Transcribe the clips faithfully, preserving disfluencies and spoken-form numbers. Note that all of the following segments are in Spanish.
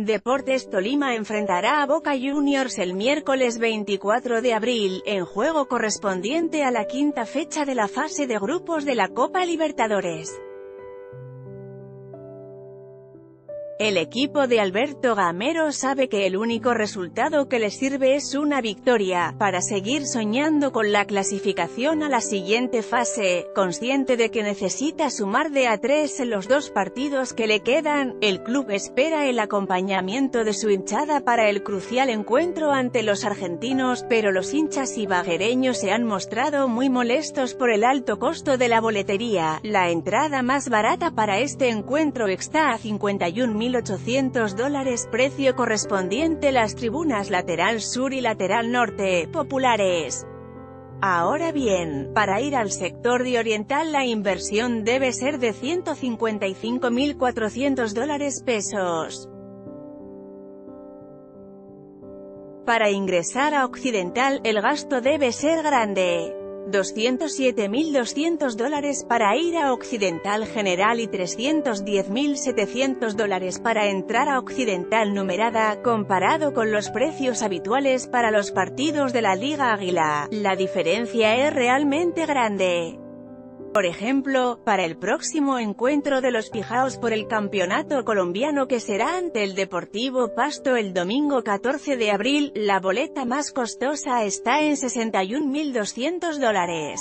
Deportes Tolima enfrentará a Boca Juniors el miércoles veinticuatro de abril, en juego correspondiente a la quinta fecha de la fase de grupos de la Copa Libertadores. El equipo de Alberto Gamero sabe que el único resultado que les sirve es una victoria, para seguir soñando con la clasificación a la siguiente fase. Consciente de que necesita sumar de a tres en los dos partidos que le quedan, el club espera el acompañamiento de su hinchada para el crucial encuentro ante los argentinos, pero los hinchas ibaguereños se han mostrado muy molestos por el alto costo de la boletería. La entrada más barata para este encuentro está a cincuenta y un mil ochocientos dólares, precio correspondiente las tribunas lateral sur y lateral norte, populares. Ahora bien, para ir al sector de oriental la inversión debe ser de ciento cincuenta y cinco mil cuatrocientos dólares pesos. Para ingresar a occidental, el gasto debe ser grande. doscientos siete mil doscientos dólares para ir a occidental general y trescientos diez mil setecientos dólares para entrar a occidental numerada. Comparado con los precios habituales para los partidos de la Liga Águila, la diferencia es realmente grande. Por ejemplo, para el próximo encuentro de los Pijaos por el campeonato colombiano, que será ante el Deportivo Pasto el domingo catorce de abril, la boleta más costosa está en sesenta y un mil doscientos dólares.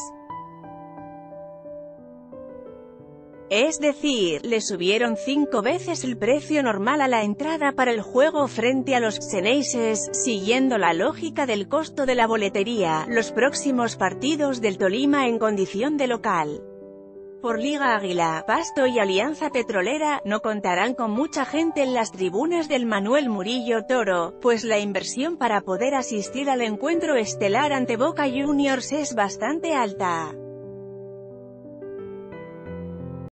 Es decir, le subieron cinco veces el precio normal a la entrada para el juego frente a los xeneises. Siguiendo la lógica del costo de la boletería, los próximos partidos del Tolima en condición de local, por Liga Águila, Pasto y Alianza Petrolera, no contarán con mucha gente en las tribunas del Manuel Murillo Toro, pues la inversión para poder asistir al encuentro estelar ante Boca Juniors es bastante alta.